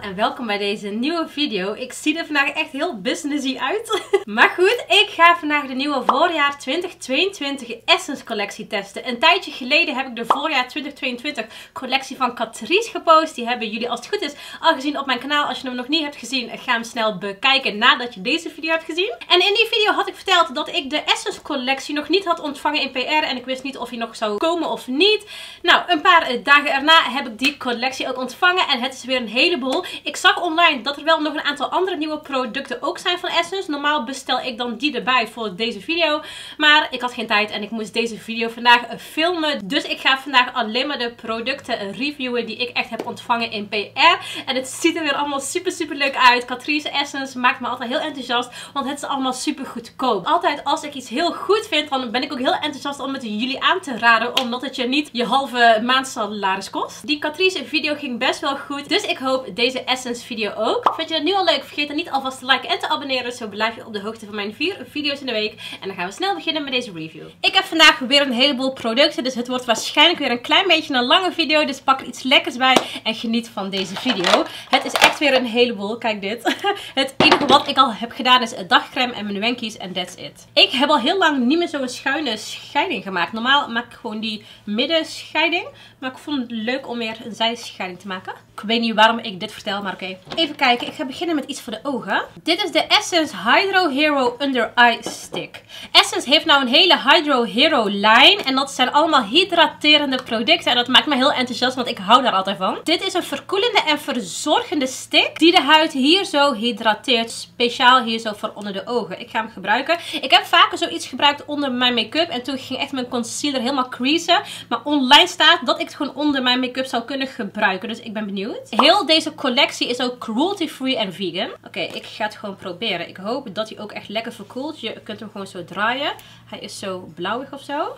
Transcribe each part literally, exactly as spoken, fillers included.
en welkom bij deze nieuwe video. Ik zie er vandaag echt heel businessy uit. Maar goed, ik ga vandaag de nieuwe voorjaar twintig tweeëntwintig Essence collectie testen. Een tijdje geleden heb ik de voorjaar twintig tweeëntwintig collectie van Catrice gepost. Die hebben jullie als het goed is al gezien op mijn kanaal. Als je hem nog niet hebt gezien, ga hem snel bekijken nadat je deze video hebt gezien. En in die video had ik verteld dat ik de Essence collectie nog niet had ontvangen in P R. En ik wist niet of hij nog zou komen of niet. Nou, een paar dagen erna heb ik die collectie ook ontvangen. En het is weer een heleboel. Ik zag online dat er wel nog een aantal andere nieuwe producten ook zijn van Essence. Normaal bestel ik dan die erbij voor deze video. Maar ik had geen tijd en ik moest deze video vandaag filmen. Dus ik ga vandaag alleen maar de producten reviewen die ik echt heb ontvangen in P R. En het ziet er weer allemaal super super leuk uit. Catrice Essence maakt me altijd heel enthousiast. Want het is allemaal super goedkoop. Altijd als ik iets heel goed vind, dan ben ik ook heel enthousiast om het jullie aan te raden. Omdat het je niet je halve maandsalaris kost. Die Catrice video ging best wel goed. Dus ik hoop deze Essence video ook. Vind je dat nu al leuk? Vergeet dan niet alvast te liken en te abonneren. Zo blijf je op de hoogte van mijn vier video's in de week. En dan gaan we snel beginnen met deze review. Ik heb vandaag weer een heleboel producten. Dus het wordt waarschijnlijk weer een klein beetje een lange video. Dus pak er iets lekkers bij en geniet van deze video. Het is echt weer een heleboel. Kijk dit. Het enige wat ik al heb gedaan is dagcreme en mijn wenkies. En that's it. Ik heb al heel lang niet meer zo'n schuine scheiding gemaakt. Normaal maak ik gewoon die middenscheiding. Maar ik vond het leuk om weer een zijscheiding te maken. Ik weet niet waarom ik dit vertel, maar oké. Okay. Even kijken, ik ga beginnen met iets voor de ogen. Dit is de Essence Hydro Hero Under Eye Stick. Essence heeft nou een hele Hydro Hero lijn. En dat zijn allemaal hydraterende producten. En dat maakt me heel enthousiast, want ik hou daar altijd van. Dit is een verkoelende en verzorgende stick die de huid hier zo hydrateert. Speciaal hier zo voor onder de ogen. Ik ga hem gebruiken. Ik heb vaker zoiets gebruikt onder mijn make-up. En toen ging echt mijn concealer helemaal creasen. Maar online staat dat ik het gewoon onder mijn make-up zou kunnen gebruiken. Dus ik ben benieuwd. Heel deze collectie is ook cruelty free en vegan. Oké, okay, ik ga het gewoon proberen. Ik hoop dat hij ook echt lekker verkoelt. Je kunt hem gewoon zo draaien. Hij is zo blauwig of zo.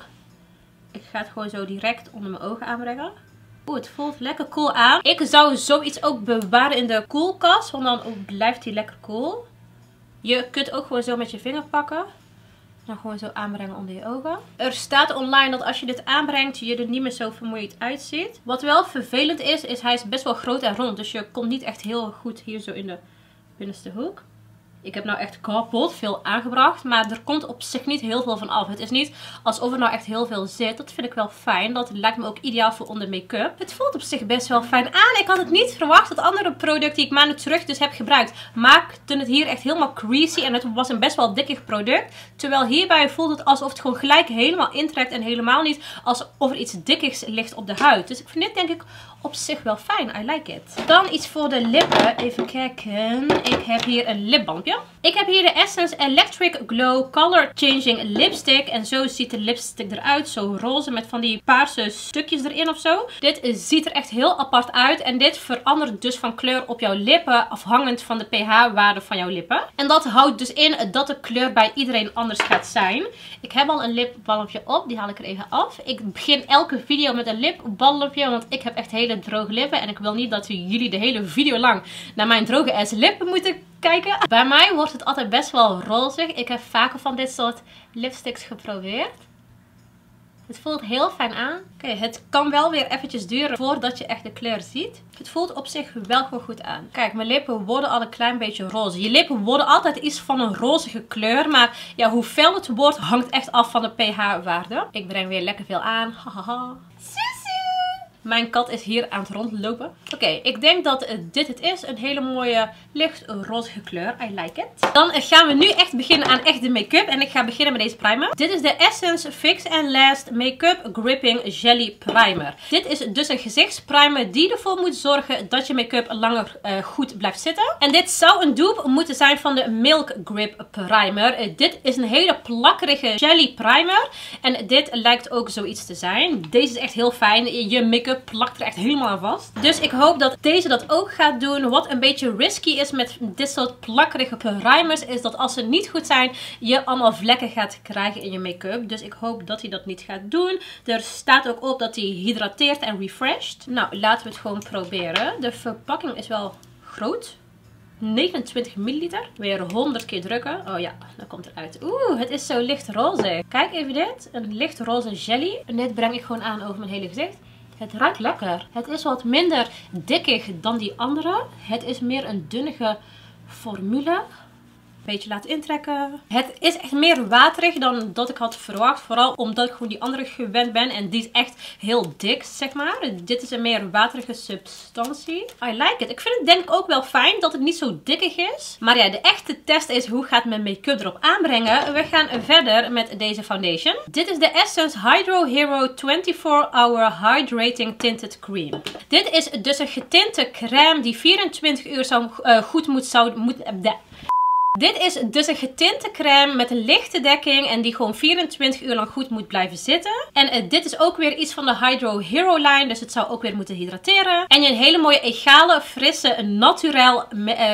Ik ga het gewoon zo direct onder mijn ogen aanbrengen. Oeh, het voelt lekker cool aan. Ik zou zoiets ook bewaren in de koelkast. Want dan blijft hij lekker cool. Je kunt ook gewoon zo met je vinger pakken. Dan gewoon zo aanbrengen onder je ogen. Er staat online dat als je dit aanbrengt, je er niet meer zo vermoeiend uitziet. Wat wel vervelend is, is hij is best wel groot en rond. Dus je komt niet echt heel goed hier zo in de binnenste hoek. Ik heb nou echt kapot veel aangebracht. Maar er komt op zich niet heel veel van af. Het is niet alsof er nou echt heel veel zit. Dat vind ik wel fijn. Dat lijkt me ook ideaal voor onder make-up. Het voelt op zich best wel fijn aan. Ik had het niet verwacht dat andere producten die ik maanden terug dus heb gebruikt, maakten het hier echt helemaal creasy. En het was een best wel dikkig product. Terwijl hierbij voelt het alsof het gewoon gelijk helemaal intrekt. En helemaal niet alsof er iets dikkigs ligt op de huid. Dus ik vind dit denk ik op zich wel fijn. I like it. Dan iets voor de lippen. Even kijken. Ik heb hier een lipbandje. Ik heb hier de Essence Electric Glow Color Changing Lipstick. En zo ziet de lipstick eruit. Zo roze met van die paarse stukjes erin of zo. Dit ziet er echt heel apart uit. En dit verandert dus van kleur op jouw lippen. Afhangend van de pH-waarde van jouw lippen. En dat houdt dus in dat de kleur bij iedereen anders gaat zijn. Ik heb al een lipbalmpje op. Die haal ik er even af. Ik begin elke video met een lipbalmpje. Want ik heb echt hele droge lippen. En ik wil niet dat jullie de hele video lang naar mijn droge ass lippen moeten kijken. Bij mij wordt het altijd best wel rozig. Ik heb vaker van dit soort lipsticks geprobeerd. Het voelt heel fijn aan. Oké, okay, het kan wel weer eventjes duren voordat je echt de kleur ziet. Het voelt op zich wel gewoon goed aan. Kijk, mijn lippen worden al een klein beetje roze. Je lippen worden altijd iets van een rozige kleur. Maar ja, hoe fel het wordt hangt echt af van de pH-waarde. Ik breng weer lekker veel aan. Hahaha. Mijn kat is hier aan het rondlopen. Oké, okay, ik denk dat dit het is. Een hele mooie licht rozige kleur. I like it. Dan gaan we nu echt beginnen aan echt de make-up. En ik ga beginnen met deze primer. Dit is de Essence Fix and Last Make-up Gripping Jelly Primer. Dit is dus een gezichtsprimer die ervoor moet zorgen dat je make-up langer uh, goed blijft zitten. En dit zou een dupe moeten zijn van de Milk Grip Primer. Uh, dit is een hele plakkerige jelly primer. En dit lijkt ook zoiets te zijn. Deze is echt heel fijn. Je make-up plakt er echt helemaal aan vast. Dus ik hoop dat deze dat ook gaat doen. Wat een beetje risky is met dit soort plakkerige primers is dat als ze niet goed zijn, je allemaal vlekken gaat krijgen in je make-up. Dus ik hoop dat hij dat niet gaat doen. Er staat ook op dat hij hydrateert en refreshed. Nou, laten we het gewoon proberen. De verpakking is wel groot. negenentwintig milliliter. Weer honderd keer drukken. Oh ja, dat komt eruit. Oeh, het is zo licht roze. Kijk even dit. Een licht roze jelly. En dit breng ik gewoon aan over mijn hele gezicht. Het ruikt lekker. Het is wat minder dikkig dan die andere. Het is meer een dunnige formule. Beetje laten intrekken. Het is echt meer waterig dan dat ik had verwacht. Vooral omdat ik gewoon die andere gewend ben. En die is echt heel dik, zeg maar. Dit is een meer waterige substantie. I like it. Ik vind het denk ik ook wel fijn dat het niet zo dikkig is. Maar ja, de echte test is hoe gaat mijn make-up erop aanbrengen. We gaan verder met deze foundation. Dit is de Essence Hydro Hero vierentwintig hour Hydrating Tinted Cream. Dit is dus een getinte crème die vierentwintig uur zou, uh, goed moet... Zou, moet uh, Dit is dus een getinte crème met een lichte dekking en die gewoon vierentwintig uur lang goed moet blijven zitten. En dit is ook weer iets van de Hydro Hero lijn, dus het zou ook weer moeten hydrateren. En je een hele mooie egale, frisse, naturel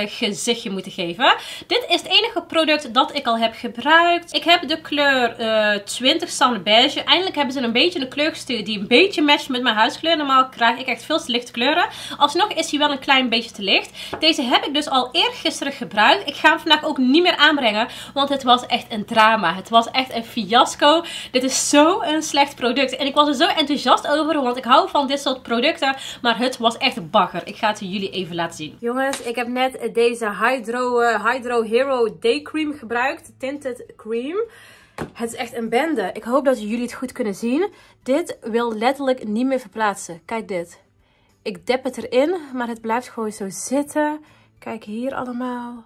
gezichtje moeten geven. Dit is het enige product dat ik al heb gebruikt. Ik heb de kleur uh, twintig Sun Beige. Eindelijk hebben ze een beetje een kleur gestuurd die een beetje matcht met mijn huidskleur. Normaal krijg ik echt veel te lichte kleuren. Alsnog is hij wel een klein beetje te licht. Deze heb ik dus al eergisteren gebruikt. Ik ga hem vandaag ook ook niet meer aanbrengen, want het was echt een drama. Het was echt een fiasco. Dit is zo'n slecht product. En ik was er zo enthousiast over, want ik hou van dit soort producten, maar het was echt bagger. Ik ga het jullie even laten zien. Jongens, ik heb net deze Hydro, uh, Hydro Hero Day Cream gebruikt. Tinted Cream. Het is echt een bende. Ik hoop dat jullie het goed kunnen zien. Dit wil letterlijk niet meer verplaatsen. Kijk dit. Ik dep het erin, maar het blijft gewoon zo zitten. Kijk hier allemaal.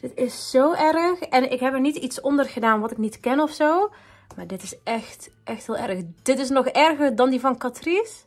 Dit is zo erg. En ik heb er niet iets onder gedaan wat ik niet ken of zo. Maar dit is echt, echt heel erg. Dit is nog erger dan die van Catrice.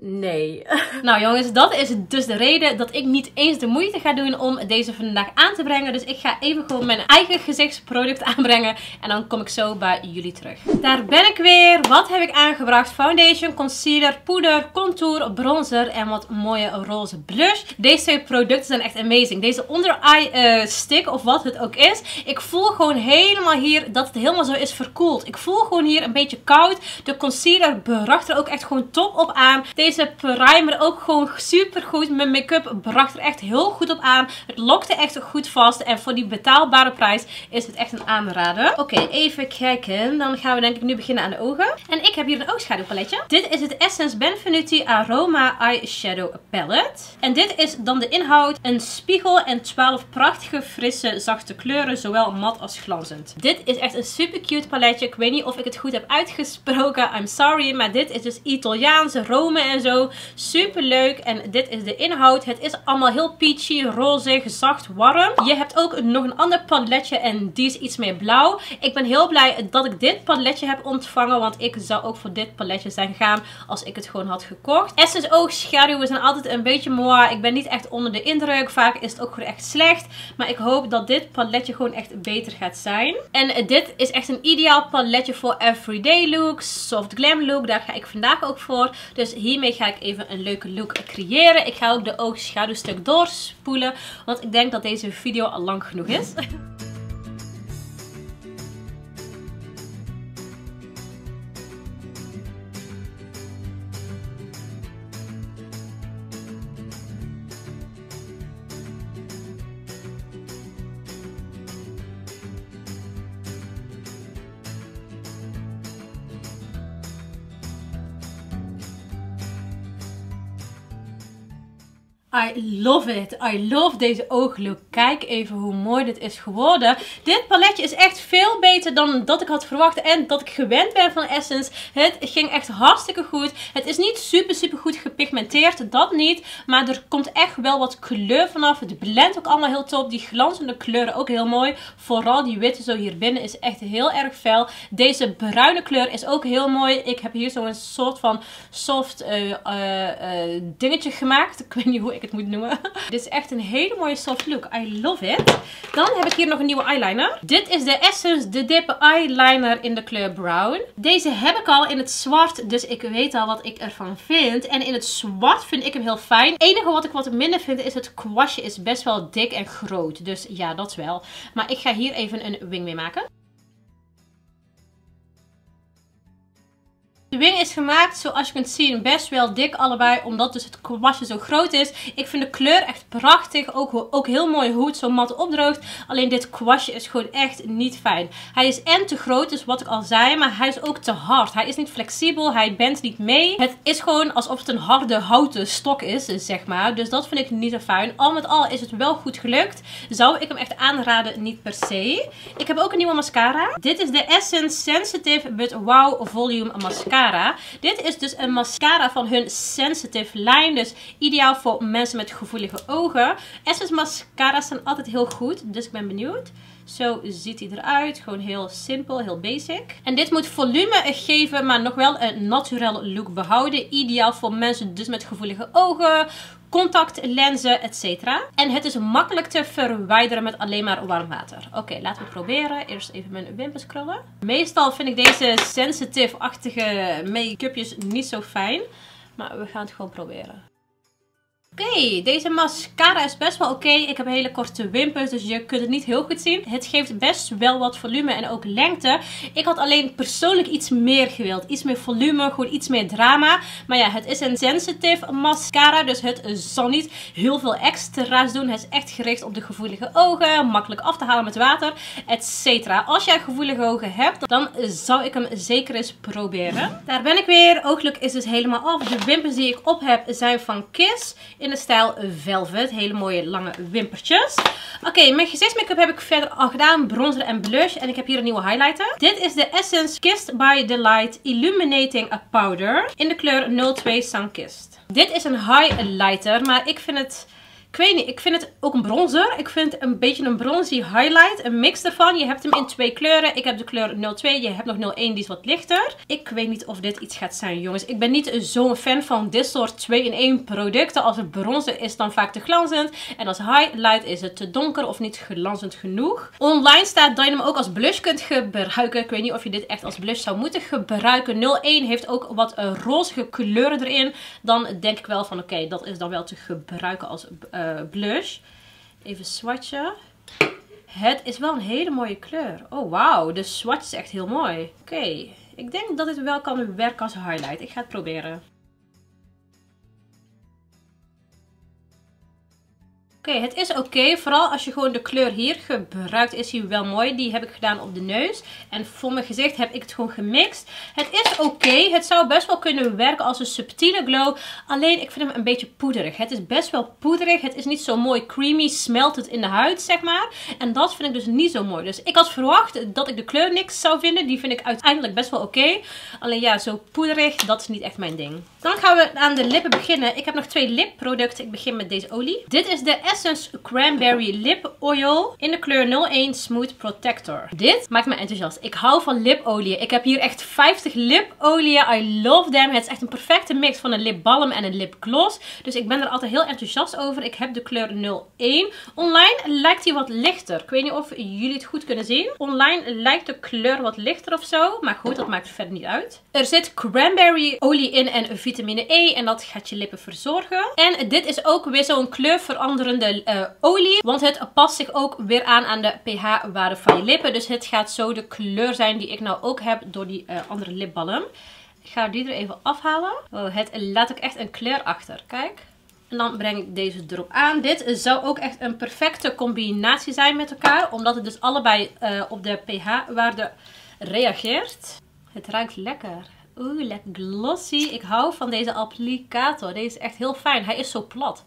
Nee. Nou jongens, dat is dus de reden dat ik niet eens de moeite ga doen om deze vandaag aan te brengen. Dus ik ga even gewoon mijn eigen gezichtsproduct aanbrengen. En dan kom ik zo bij jullie terug. Daar ben ik weer. Wat heb ik aangebracht? Foundation, concealer, poeder, contour, bronzer en wat mooie roze blush. Deze twee producten zijn echt amazing. Deze onder eye uh, stick of wat het ook is. Ik voel gewoon helemaal hier dat het helemaal zo is verkoeld. Ik voel gewoon hier een beetje koud. De concealer bracht er ook echt gewoon top op aan. Deze Deze primer ook gewoon super goed. Mijn make-up bracht er echt heel goed op aan. Het lokte echt goed vast. En voor die betaalbare prijs is het echt een aanrader. Oké, okay, even kijken. Dan gaan we denk ik nu beginnen aan de ogen. En ik heb hier een oogschadowpaletje. Dit is het Essence Benvenuti Aroma Eyeshadow Palette. En dit is dan de inhoud. Een spiegel en twaalf prachtige, frisse, zachte kleuren. Zowel mat als glanzend. Dit is echt een super cute paletje. Ik weet niet of ik het goed heb uitgesproken. I'm sorry. Maar dit is dus Italiaanse Rome en zo. Super leuk. En dit is de inhoud. Het is allemaal heel peachy, rozig, zacht, warm. Je hebt ook nog een ander paletje en die is iets meer blauw. Ik ben heel blij dat ik dit paletje heb ontvangen, want ik zou ook voor dit paletje zijn gegaan als ik het gewoon had gekocht. Essence oogschaduwen zijn altijd een beetje mooi. Ik ben niet echt onder de indruk. Vaak is het ook gewoon echt slecht. Maar ik hoop dat dit paletje gewoon echt beter gaat zijn. En dit is echt een ideaal paletje voor everyday looks. Soft glam look. Daar ga ik vandaag ook voor. Dus hier Hiermee ga ik even een leuke look creëren. Ik ga ook de oogschaduwstuk doorspoelen. Want ik denk dat deze video al lang genoeg is. I love it. I love deze ooglook. Kijk even hoe mooi dit is geworden. Dit paletje is echt veel beter dan dat ik had verwacht en dat ik gewend ben van Essence. Het ging echt hartstikke goed. Het is niet super super goed gepigmenteerd. Dat niet. Maar er komt echt wel wat kleur vanaf. Het blendt ook allemaal heel top. Die glanzende kleuren ook heel mooi. Vooral die witte zo hier binnen is echt heel erg fel. Deze bruine kleur is ook heel mooi. Ik heb hier zo'n soort van soft uh, uh, uh, dingetje gemaakt. Ik weet niet hoe ik het moet noemen. Dit is echt een hele mooie soft look. I love it. Dan heb ik hier nog een nieuwe eyeliner. Dit is de Essence The Dip eyeliner in de kleur brown. Deze heb ik al in het zwart, dus ik weet al wat ik ervan vind. En in het zwart vind ik hem heel fijn. Het enige wat ik wat minder vind is het kwastje is best wel dik en groot. Dus ja, dat wel. Maar ik ga hier even een wing mee maken. De wing is gemaakt, zoals je kunt zien, best wel dik allebei. Omdat dus het kwastje zo groot is. Ik vind de kleur echt prachtig. Ook, ook heel mooi hoe het zo mat opdroogt. Alleen dit kwastje is gewoon echt niet fijn. Hij is en te groot, dus wat ik al zei. Maar hij is ook te hard. Hij is niet flexibel. Hij bent niet mee. Het is gewoon alsof het een harde houten stok is, zeg maar. Dus dat vind ik niet zo fijn. Al met al is het wel goed gelukt. Zou ik hem echt aanraden? Niet per se. Ik heb ook een nieuwe mascara. Dit is de Essence Sensitive But Wow Volume Mascara. Dit is dus een mascara van hun Sensitive lijn. Dus ideaal voor mensen met gevoelige ogen. Essence mascara's zijn altijd heel goed. Dus ik ben benieuwd. Zo ziet hij eruit. Gewoon heel simpel, heel basic. En dit moet volume geven, maar nog wel een naturel look behouden. Ideaal voor mensen dus met gevoelige ogen, contactlenzen, et cetera. En het is makkelijk te verwijderen met alleen maar warm water. Oké, okay, laten we proberen. Eerst even mijn wimpers krullen. Meestal vind ik deze sensitive-achtige make-upjes niet zo fijn. Maar we gaan het gewoon proberen. Oké, okay, deze mascara is best wel oké. Okay. Ik heb hele korte wimpers, dus je kunt het niet heel goed zien. Het geeft best wel wat volume en ook lengte. Ik had alleen persoonlijk iets meer gewild. Iets meer volume, gewoon iets meer drama. Maar ja, het is een sensitive mascara, dus het zal niet heel veel extra's doen. Hij is echt gericht op de gevoelige ogen, makkelijk af te halen met water, et cetera. Als jij gevoelige ogen hebt, dan zou ik hem zeker eens proberen. Daar ben ik weer. Ooglook is dus helemaal af. De wimpers die ik op heb zijn van Kiss. In de stijl Velvet. Hele mooie lange wimpertjes. Oké, okay, mijn gezichtsmake-up heb ik verder al gedaan. Bronzer en blush. En ik heb hier een nieuwe highlighter. Dit is de Essence Kissed By The Light Illuminating Powder. In de kleur nul twee Sun Kissed. Dit is een highlighter. Maar ik vind het... Ik weet niet, ik vind het ook een bronzer. Ik vind het een beetje een bronzy highlight. Een mix ervan. Je hebt hem in twee kleuren. Ik heb de kleur nul twee. Je hebt nog nul één, die is wat lichter. Ik weet niet of dit iets gaat zijn, jongens. Ik ben niet zo'n fan van dit soort twee in één producten. Als het bronzer is dan vaak te glanzend. En als highlight is het te donker of niet glanzend genoeg. Online staat dat je hem ook als blush kunt gebruiken. Ik weet niet of je dit echt als blush zou moeten gebruiken. nul één heeft ook wat rozige kleuren erin. Dan denk ik wel van oké, okay, dat is dan wel te gebruiken als blush. Uh, blush. Even swatchen. Het is wel een hele mooie kleur. Oh wauw, de swatch is echt heel mooi. Oké, okay. Ik denk dat dit wel kan werken als highlight. Ik ga het proberen. Oké, okay, het is oké. Okay. Vooral als je gewoon de kleur hier gebruikt, is hij wel mooi. Die heb ik gedaan op de neus. En voor mijn gezicht heb ik het gewoon gemixt. Het is oké. Okay. Het zou best wel kunnen werken als een subtiele glow. Alleen, ik vind hem een beetje poederig. Het is best wel poederig. Het is niet zo mooi creamy. Smelt het in de huid, zeg maar. En dat vind ik dus niet zo mooi. Dus ik had verwacht dat ik de kleur niks zou vinden. Die vind ik uiteindelijk best wel oké. Okay. Alleen ja, zo poederig, dat is niet echt mijn ding. Dan gaan we aan de lippen beginnen. Ik heb nog twee lipproducten. Ik begin met deze olie. Dit is de Essence Cranberry Lip Oil in de kleur nul één Smooth Protector. Dit maakt me enthousiast. Ik hou van lipolie. Ik heb hier echt vijftig lipolieën. I love them. Het is echt een perfecte mix van een lipbalm en een lipgloss. Dus ik ben er altijd heel enthousiast over. Ik heb de kleur nul één. Online lijkt die wat lichter. Ik weet niet of jullie het goed kunnen zien. Online lijkt de kleur wat lichter of zo. Maar goed, dat maakt verder niet uit. Er zit cranberry olie in en vitamine E. En dat gaat je lippen verzorgen. En dit is ook weer zo'n kleurveranderende De, uh, olie, want het past zich ook weer aan aan de pH-waarde van je lippen. Dus het gaat zo de kleur zijn die ik nou ook heb door die uh, andere lipbalm. Ik ga die er even afhalen. Oh, het laat ook echt een kleur achter. Kijk. En dan breng ik deze erop aan. Dit zou ook echt een perfecte combinatie zijn met elkaar, omdat het dus allebei uh, op de pH-waarde reageert. Het ruikt lekker. Oeh, lekker glossy. Ik hou van deze applicator. Deze is echt heel fijn. Hij is zo plat.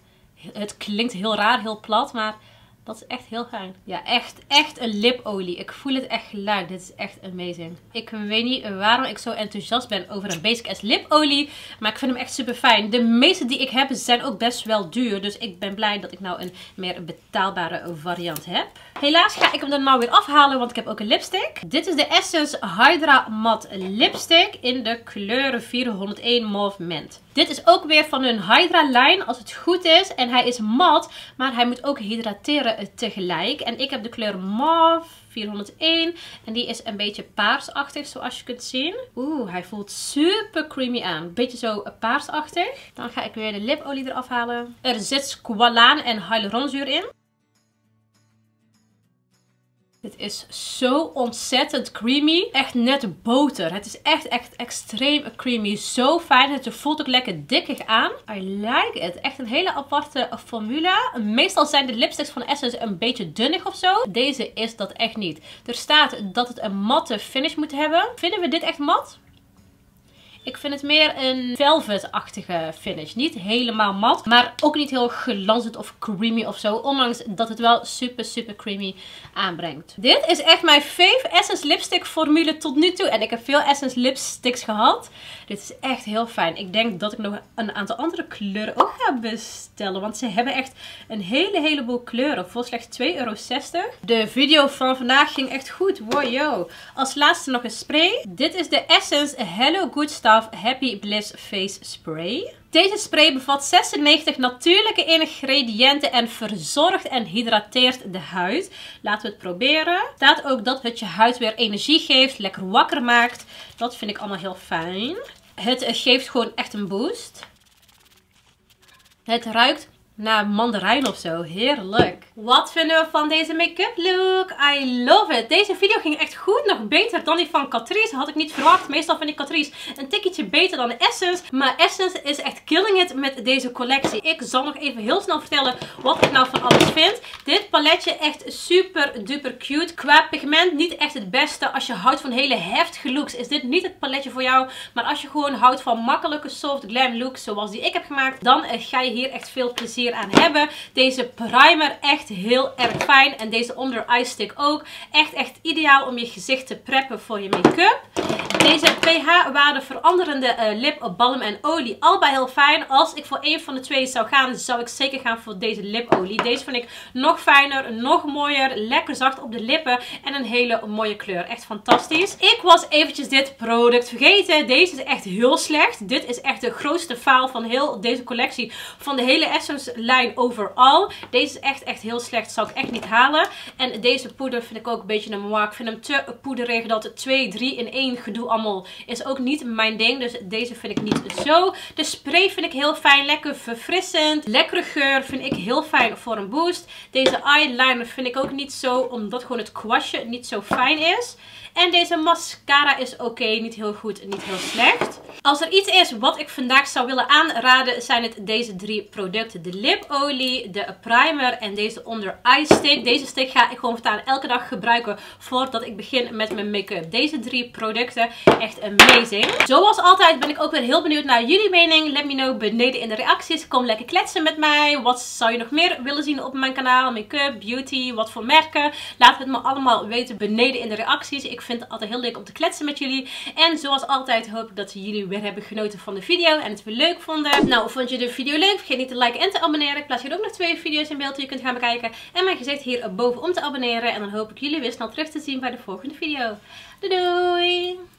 Het klinkt heel raar, heel plat, maar dat is echt heel fijn. Ja, echt, echt een lipolie. Ik voel het echt gelijk. Dit is echt amazing. Ik weet niet waarom ik zo enthousiast ben over een Basic Ass lipolie, maar ik vind hem echt super fijn. De meeste die ik heb zijn ook best wel duur, dus ik ben blij dat ik nou een meer betaalbare variant heb. Helaas ga ik hem dan nou weer afhalen, want ik heb ook een lipstick. Dit is de Essence Hydra Matte Lipstick in de kleur vierhonderdéén Mauve Mint. Dit is ook weer van hun Hydra-lijn, als het goed is. En hij is mat, maar hij moet ook hydrateren tegelijk. En ik heb de kleur Mauve vierhonderdéén. En die is een beetje paarsachtig, zoals je kunt zien. Oeh, hij voelt super creamy aan. Beetje zo paarsachtig. Dan ga ik weer de lipolie eraf halen. Er zit squalaan en hyaluronzuur in. Dit is zo ontzettend creamy. Echt net boter. Het is echt, echt extreem creamy. Zo fijn. Het voelt ook lekker dikkig aan. I like it. Echt een hele aparte formule. Meestal zijn de lipsticks van Essence een beetje dunnig of zo. Deze is dat echt niet. Er staat dat het een matte finish moet hebben. Vinden we dit echt mat? Ik vind het meer een velvet-achtige finish. Niet helemaal mat, maar ook niet heel glanzend of creamy of zo. Ondanks dat het wel super, super creamy aanbrengt. Dit is echt mijn fave Essence lipstick formule tot nu toe. En ik heb veel Essence lipsticks gehad. Dit is echt heel fijn. Ik denk dat ik nog een aantal andere kleuren ook ga bestellen. Want ze hebben echt een hele heleboel kleuren. Voor slechts twee euro zestig. De video van vandaag ging echt goed. Wow, yo. Als laatste nog een spray. Dit is de Essence Hello, Good Stuff Happy Bliss Face Spray. Deze spray bevat zesennegentig natuurlijke ingrediënten en verzorgt en hydrateert de huid. Laten we het proberen. Er staat ook dat het je huid weer energie geeft, lekker wakker maakt. Dat vind ik allemaal heel fijn. Het geeft gewoon echt een boost. Het ruikt naar mandarijn of zo. Heerlijk. Wat vinden we van deze make-up look? I love it. Deze video ging echt goed. Nog beter dan die van Catrice. Had ik niet verwacht. Meestal vind ik Catrice een tikkeltje beter dan Essence. Maar Essence is echt killing it met deze collectie. Ik zal nog even heel snel vertellen wat ik nou van alles vind. Dit paletje echt super duper cute. Qua pigment niet echt het beste. Als je houdt van hele heftige looks is dit niet het paletje voor jou. Maar als je gewoon houdt van makkelijke soft glam looks zoals die ik heb gemaakt. Dan ga je hier echt veel plezier aan hebben. Deze primer echt heel erg fijn. En deze onder eye stick ook. Echt echt ideaal om je gezicht te preppen voor je make-up. Deze pH-waarde veranderende uh, lip, balm en olie. Allebei heel fijn. Als ik voor één van de twee zou gaan, zou ik zeker gaan voor deze lipolie. Deze vind ik nog fijner, nog mooier. Lekker zacht op de lippen. En een hele mooie kleur. Echt fantastisch. Ik was eventjes dit product vergeten. Deze is echt heel slecht. Dit is echt de grootste faal van heel deze collectie. Van de hele Essence lijn overal. Deze is echt echt heel slecht. Zou ik echt niet halen. En deze poeder vind ik ook een beetje een moa. Ik vind hem te poederig. Dat twee, drie in één gedoe allemaal is ook niet mijn ding. Dus deze vind ik niet zo. De spray vind ik heel fijn. Lekker verfrissend. Lekkere geur vind ik heel fijn voor een boost. Deze eyeliner vind ik ook niet zo. Omdat gewoon het kwastje niet zo fijn is. En deze mascara is oké. Okay. Niet heel goed. Niet heel slecht. Als er iets is wat ik vandaag zou willen aanraden. Zijn het deze drie producten. De lipolie, de primer en deze onder eye stick. Deze stick ga ik gewoon voortaan elke dag gebruiken voordat ik begin met mijn make-up. Deze drie producten, echt amazing. Zoals altijd ben ik ook weer heel benieuwd naar jullie mening. Let me know beneden in de reacties. Kom lekker kletsen met mij. Wat zou je nog meer willen zien op mijn kanaal? Make-up, beauty, wat voor merken? Laat het me allemaal weten beneden in de reacties. Ik vind het altijd heel leuk om te kletsen met jullie. En zoals altijd hoop ik dat jullie weer hebben genoten van de video en het weer leuk vonden. Nou, vond je de video leuk? Vergeet niet te liken en te abonneren. Ik plaats hier ook nog twee video's in beeld die je kunt gaan bekijken. En mijn gezicht hier boven om te abonneren. En dan hoop ik jullie weer snel terug te zien bij de volgende video. Doei doei!